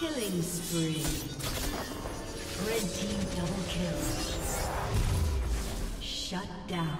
Killing spree. Red team double kill. Shut down.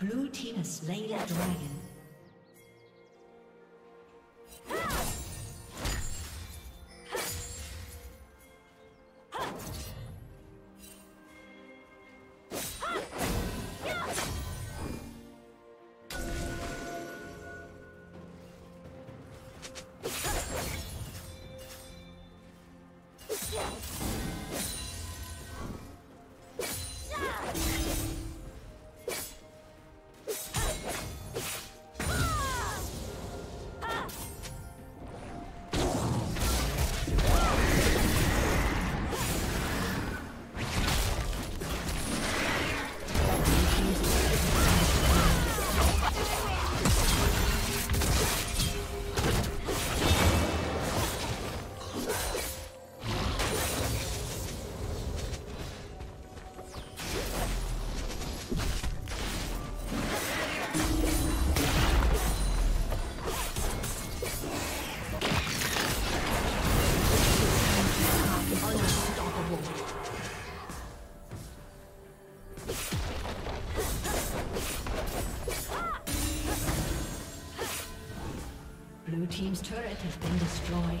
Blue team has slain the dragon. Blue team's turret has been destroyed.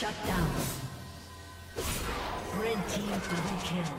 Shut down. Red team double kill.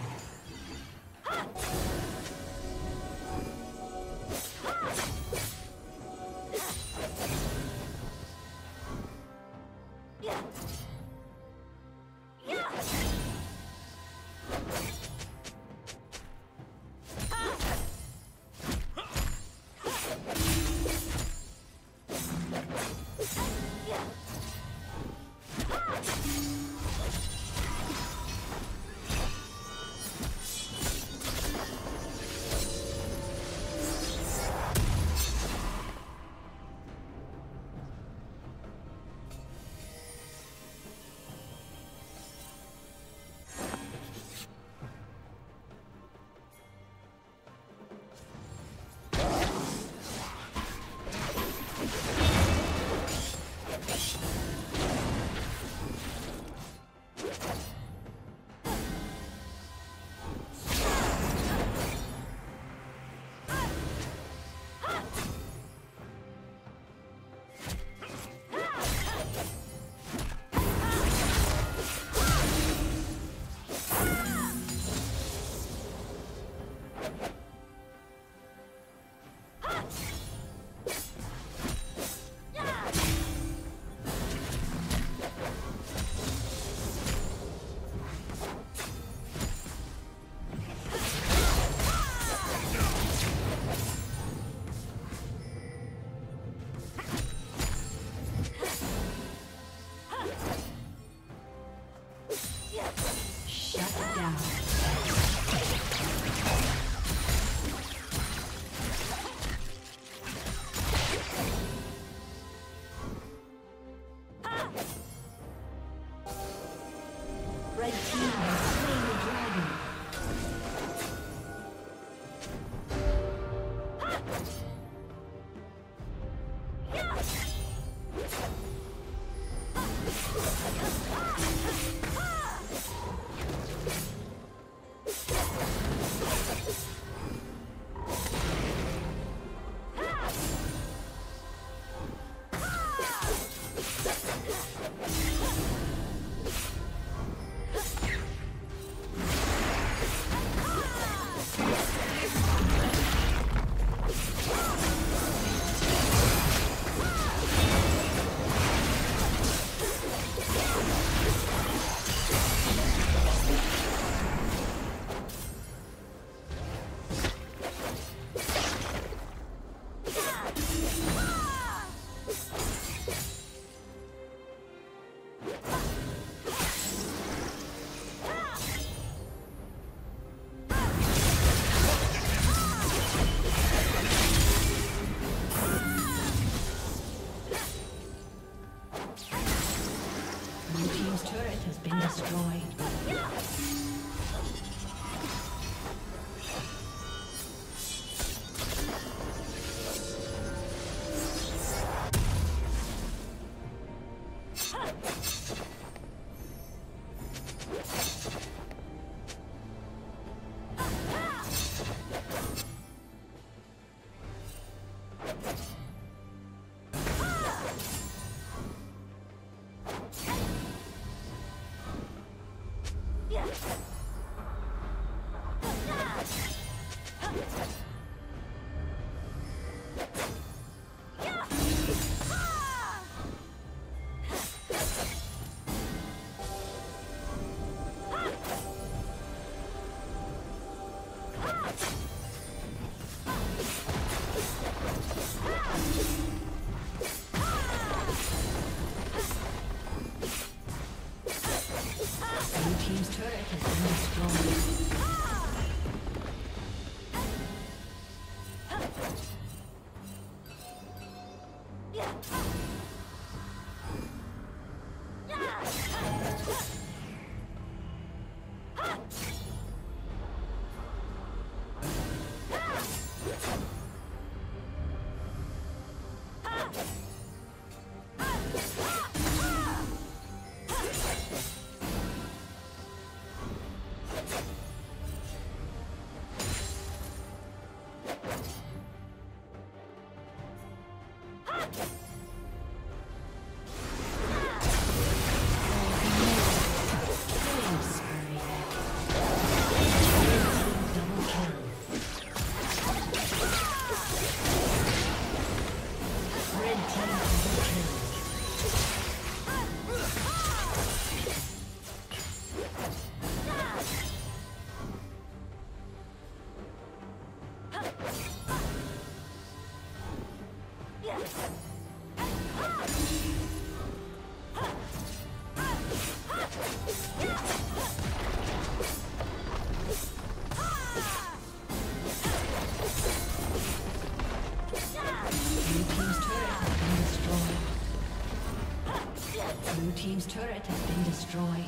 Team's turret has been destroyed. destroyed.